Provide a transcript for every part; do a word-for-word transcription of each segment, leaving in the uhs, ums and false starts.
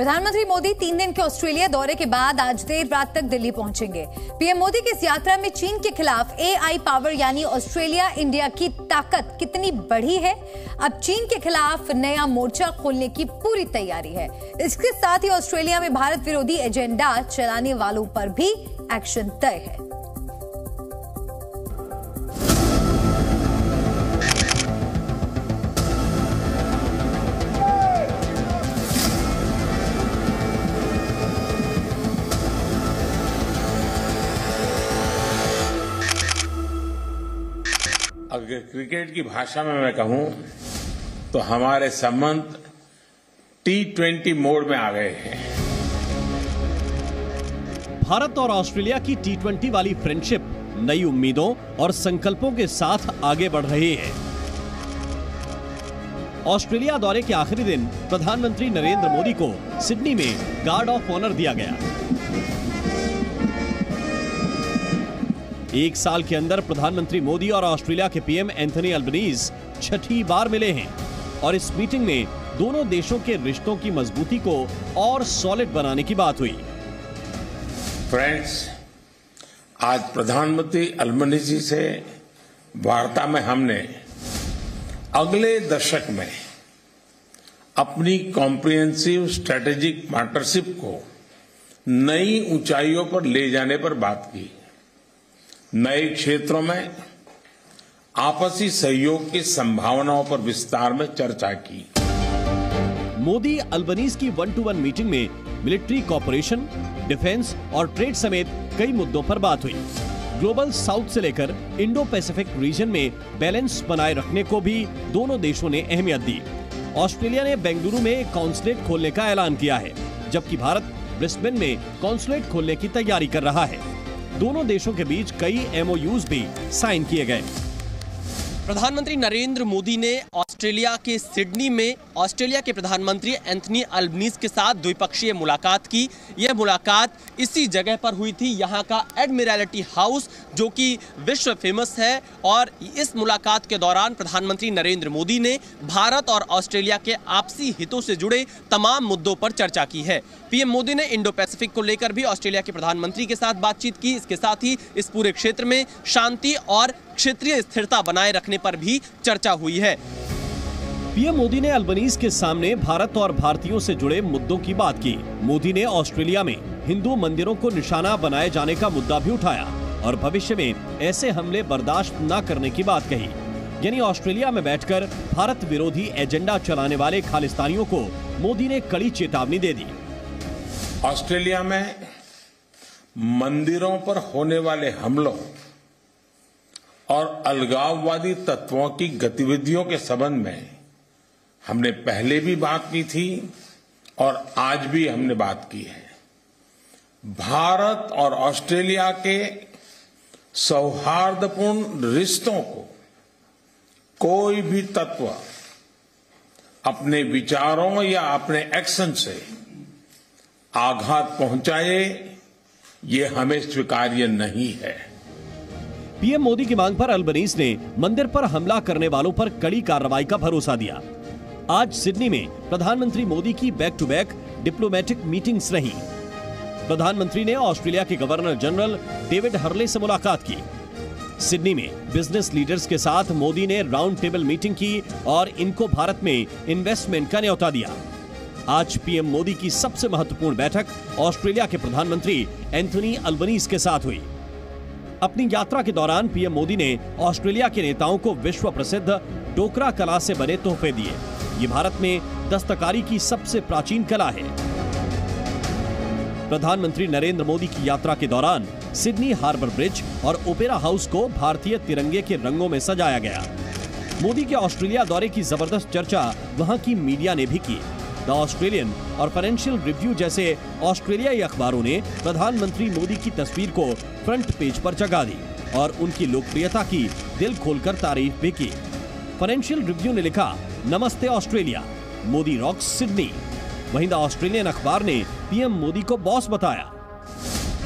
प्रधानमंत्री मोदी तीन दिन के ऑस्ट्रेलिया दौरे के बाद आज देर रात तक दिल्ली पहुंचेंगे। पीएम मोदी की इस यात्रा में चीन के खिलाफ एआई पावर यानी ऑस्ट्रेलिया इंडिया की ताकत कितनी बढ़ी है, अब चीन के खिलाफ नया मोर्चा खोलने की पूरी तैयारी है। इसके साथ ही ऑस्ट्रेलिया में भारत विरोधी एजेंडा चलाने वालों पर भी एक्शन तय है। अगर क्रिकेट की भाषा में मैं कहूं तो हमारे संबंध टी ट्वेंटी मोड में आ गए हैं। भारत और ऑस्ट्रेलिया की टी ट्वेंटी वाली फ्रेंडशिप नई उम्मीदों और संकल्पों के साथ आगे बढ़ रही है। ऑस्ट्रेलिया दौरे के आखिरी दिन प्रधानमंत्री नरेंद्र मोदी को सिडनी में गार्ड ऑफ ऑनर दिया गया। एक साल के अंदर प्रधानमंत्री मोदी और ऑस्ट्रेलिया के पीएम एंथनी अल्बनीज छठी बार मिले हैं और इस मीटिंग में दोनों देशों के रिश्तों की मजबूती को और सॉलिड बनाने की बात हुई। फ्रेंड्स, आज प्रधानमंत्री अल्बनीज जी से वार्ता में हमने अगले दशक में अपनी कॉम्प्रिहेंसिव स्ट्रेटेजिक पार्टनरशिप को नई ऊंचाइयों पर ले जाने पर बात की। नए क्षेत्रों में आपसी सहयोग की संभावनाओं पर विस्तार में चर्चा की। मोदी अल्बनीज की वन टू वन मीटिंग में मिलिट्री कॉपरेशन, डिफेंस और ट्रेड समेत कई मुद्दों पर बात हुई। ग्लोबल साउथ से लेकर इंडो पैसिफिक रीजन में बैलेंस बनाए रखने को भी दोनों देशों ने अहमियत दी। ऑस्ट्रेलिया ने बेंगलुरु में कॉन्सुलेट खोलने का ऐलान किया है, जबकि भारत ब्रिस्बेन में कॉन्सुलेट खोलने की तैयारी कर रहा है। दोनों देशों के बीच कई एमओयूज भी साइन किए गए। प्रधानमंत्री नरेंद्र मोदी ने ऑस्ट्रेलिया के सिडनी में ऑस्ट्रेलिया के प्रधानमंत्री एंथनी अल्बनीज के साथ द्विपक्षीय मुलाकात की। यह मुलाकात इसी जगह पर हुई थी, यहाँ का एडमिरलिटी हाउस, जो कि विश्व फेमस है। और इस मुलाकात के दौरान प्रधानमंत्री नरेंद्र मोदी ने भारत और ऑस्ट्रेलिया के आपसी हितों से जुड़े तमाम मुद्दों पर चर्चा की है। पीएम मोदी ने इंडो पैसिफिक को लेकर भी ऑस्ट्रेलिया के प्रधानमंत्री के साथ बातचीत की। इसके साथ ही इस पूरे क्षेत्र में शांति और क्षेत्रीय स्थिरता बनाए रखने पर भी चर्चा हुई है। पीएम मोदी ने अल्बनीज के सामने भारत और भारतीयों से जुड़े मुद्दों की बात की। मोदी ने ऑस्ट्रेलिया में हिंदू मंदिरों को निशाना बनाए जाने का मुद्दा भी उठाया और भविष्य में ऐसे हमले बर्दाश्त न करने की बात कही। यानी ऑस्ट्रेलिया में बैठकर भारत विरोधी एजेंडा चलाने वाले खालिस्तानियों को मोदी ने कड़ी चेतावनी दे दी। ऑस्ट्रेलिया में मंदिरों पर होने वाले हमलों और अलगाववादी तत्वों की गतिविधियों के संबंध में हमने पहले भी बात की थी और आज भी हमने बात की है। भारत और ऑस्ट्रेलिया के सौहार्दपूर्ण रिश्तों को कोई भी तत्व अपने विचारों या अपने एक्शन से आघात पहुंचाए, ये हमें स्वीकार्य नहीं है। पीएम मोदी की मांग पर अल्बनीज ने मंदिर पर हमला करने वालों पर कड़ी कार्रवाई का भरोसा दिया। आज सिडनी में प्रधानमंत्री मोदी की back to back diplomatic meetings रही। प्रधानमंत्री ने ऑस्ट्रेलिया के गवर्नर जनरल डेविड हर्ले से मुलाकात की। सिडनी में बिजनेस लीडर्स के साथ मोदी ने राउंड टेबल मीटिंग की और इनको भारत में इन्वेस्टमेंट का न्यौता दिया। आज पीएम मोदी की सबसे महत्वपूर्ण बैठक ऑस्ट्रेलिया के प्रधानमंत्री एंथनी अल्बनीज के साथ हुई। अपनी यात्रा के दौरान पीएम मोदी ने ऑस्ट्रेलिया के नेताओं को विश्व प्रसिद्ध डोकरा कला से बने तोहफे दिए। ये भारत में दस्तकारी की सबसे प्राचीन कला है। प्रधानमंत्री नरेंद्र मोदी की यात्रा के दौरान सिडनी हार्बर ब्रिज और ओपेरा हाउस को भारतीय तिरंगे के रंगों में सजाया गया। मोदी के ऑस्ट्रेलिया दौरे की जबरदस्त चर्चा वहां की मीडिया ने भी की। द ऑस्ट्रेलियन और फाइनेंशियल रिव्यू जैसे ऑस्ट्रेलियाई अखबारों ने प्रधानमंत्री मोदी की तस्वीर को फ्रंट पेज पर जगह दी और उनकी लोकप्रियता की दिल खोलकर तारीफ भी की। फाइनेंशियल रिव्यू ने लिखा, नमस्ते ऑस्ट्रेलिया, मोदी रॉक्स सिडनी। वहीं द ऑस्ट्रेलियन अखबार ने पीएम मोदी को बॉस बताया।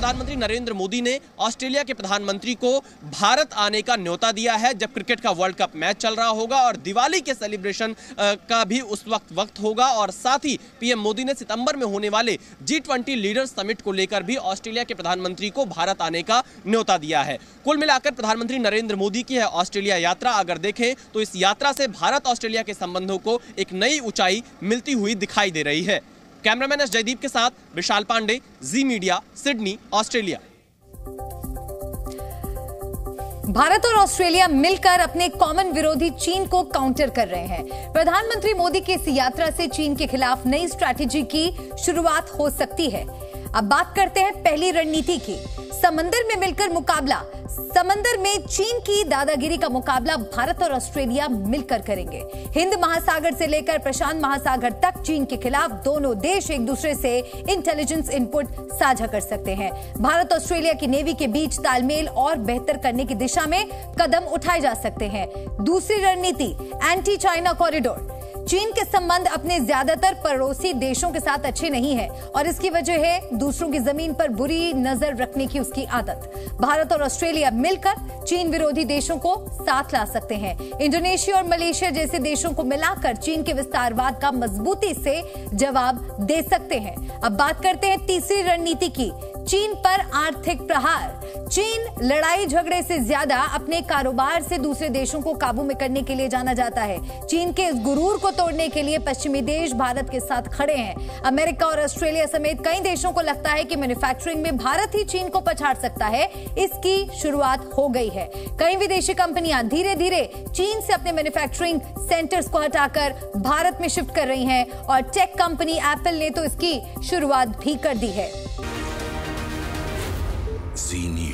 प्रधानमंत्री नरेंद्र मोदी ने ऑस्ट्रेलिया के प्रधानमंत्री को भारत आने का न्योता दिया है जब क्रिकेट का वर्ल्ड कप मैच चल रहा होगा और दिवाली के सेलिब्रेशन का भी उस वक्त वक्त होगा। और साथ ही पीएम मोदी ने सितंबर में होने वाले जी ट्वेंटी लीडर्स समिट को लेकर भी ऑस्ट्रेलिया के प्रधानमंत्री को भारत आने का न्योता दिया है। कुल मिलाकर प्रधानमंत्री नरेंद्र मोदी की है ऑस्ट्रेलिया यात्रा। अगर देखें तो इस यात्रा से भारत ऑस्ट्रेलिया के संबंधों को एक नई ऊंचाई मिलती हुई दिखाई दे रही है। कैमरामैन एस जयदीप के साथ Vishal Pandey, Zee media, Sydney, Australia. Bharat और ऑस्ट्रेलिया मिलकर अपने कॉमन विरोधी चीन को काउंटर कर रहे हैं। प्रधानमंत्री मोदी की इस यात्रा से चीन के खिलाफ नई स्ट्रैटेजी की शुरुआत हो सकती है। अब बात करते हैं पहली रणनीति की, समंदर में मिलकर मुकाबला। समंदर में चीन की दादागिरी का मुकाबला भारत और ऑस्ट्रेलिया मिलकर करेंगे। हिंद महासागर से लेकर प्रशांत महासागर तक चीन के खिलाफ दोनों देश एक दूसरे से इंटेलिजेंस इनपुट साझा कर सकते हैं। भारत ऑस्ट्रेलिया की नेवी के बीच तालमेल और बेहतर करने की दिशा में कदम उठाए जा सकते हैं। दूसरी रणनीति, एंटी चाइना कॉरिडोर। चीन के संबंध अपने ज्यादातर पड़ोसी देशों के साथ अच्छे नहीं है और इसकी वजह है दूसरों की जमीन पर बुरी नजर रखने की उसकी आदत। भारत और ऑस्ट्रेलिया मिलकर चीन विरोधी देशों को साथ ला सकते हैं। इंडोनेशिया और मलेशिया जैसे देशों को मिलाकर चीन के विस्तारवाद का मजबूती से जवाब दे सकते हैं। अब बात करते हैं तीसरी रणनीति की, चीन पर आर्थिक प्रहार। चीन लड़ाई झगड़े से ज्यादा अपने कारोबार से दूसरे देशों को काबू में करने के लिए जाना जाता है। चीन के इस गुरूर को तोड़ने के लिए पश्चिमी देश भारत के साथ खड़े हैं। अमेरिका और ऑस्ट्रेलिया समेत कई देशों को लगता है कि मैन्युफैक्चरिंग में भारत ही चीन को पछाड़ सकता है। इसकी शुरुआत हो गई है। कई विदेशी कंपनियां धीरे धीरे चीन से अपने मैन्युफैक्चरिंग सेंटर्स को हटाकर भारत में शिफ्ट कर रही है और टेक कंपनी एप्पल ने तो इसकी शुरुआत भी कर दी है। Zee News.